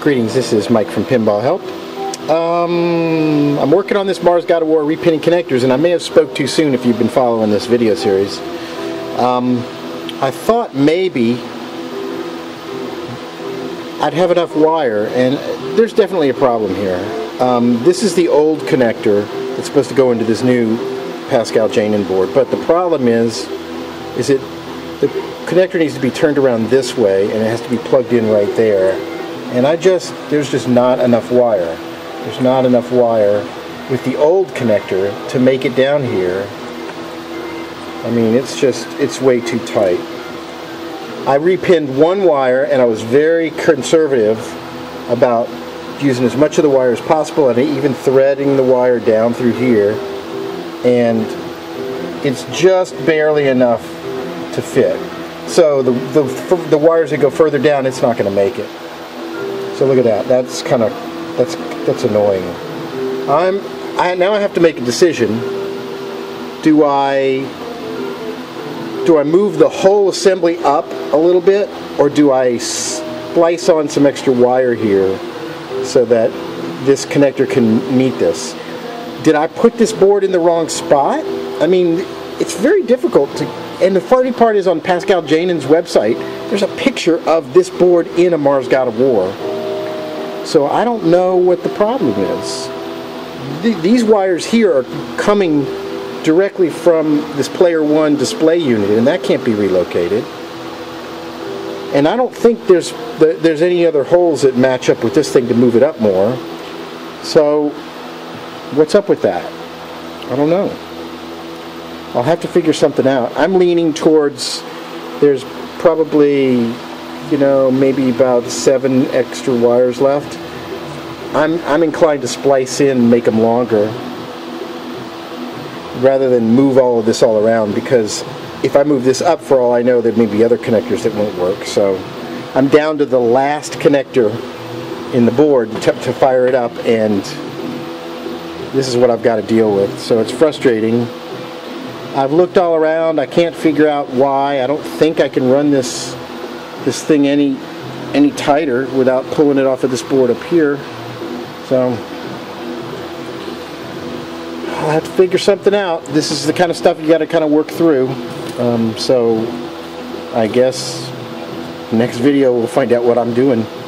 Greetings, this is Mike from Pinball Help. I'm working on this Mars God of War repinning connectors, and I may have spoke too soon if you've been following this video series. I thought maybe I'd have enough wire, and there's definitely a problem here. This is the old connector that's supposed to go into this new Pascal Janin board, but the problem is the connector needs to be turned around this way, and it has to be plugged in right there. And there's just not enough wire. There's not enough wire with the old connector to make it down here. I mean, it's way too tight. I repinned one wire, and I was very conservative about using as much of the wire as possible, and even threading the wire down through here. And it's just barely enough to fit. So the wires that go further down, it's not going to make it. So look at that. That's annoying. Now I have to make a decision. Do I move the whole assembly up a little bit, or do I splice on some extra wire here so that this connector can meet this? Did I put this board in the wrong spot? I mean, it's very difficult to. And the funny part is, on Pascal Janin's website, there's a picture of this board in a Mars God of War. So I don't know what the problem is. These wires here are coming directly from this Player One display unit, and that can't be relocated. And I don't think there's any other holes that match up with this thing to move it up more. So what's up with that? I don't know. I'll have to figure something out. I'm leaning towards there's probably, you know, maybe about 7 extra wires left. I'm inclined to splice in and make them longer rather than move all of this all around, because if I move this up, for all I know, there may be other connectors that won't work. So I'm down to the last connector in the board to fire it up, and this is what I've got to deal with. So it's frustrating. I've looked all around. I can't figure out why. I don't think I can run this thing any tighter without pulling it off of this board up here. So I'll have to figure something out. This is the kind of stuff you got to kind of work through. So I guess next video we'll find out what I'm doing.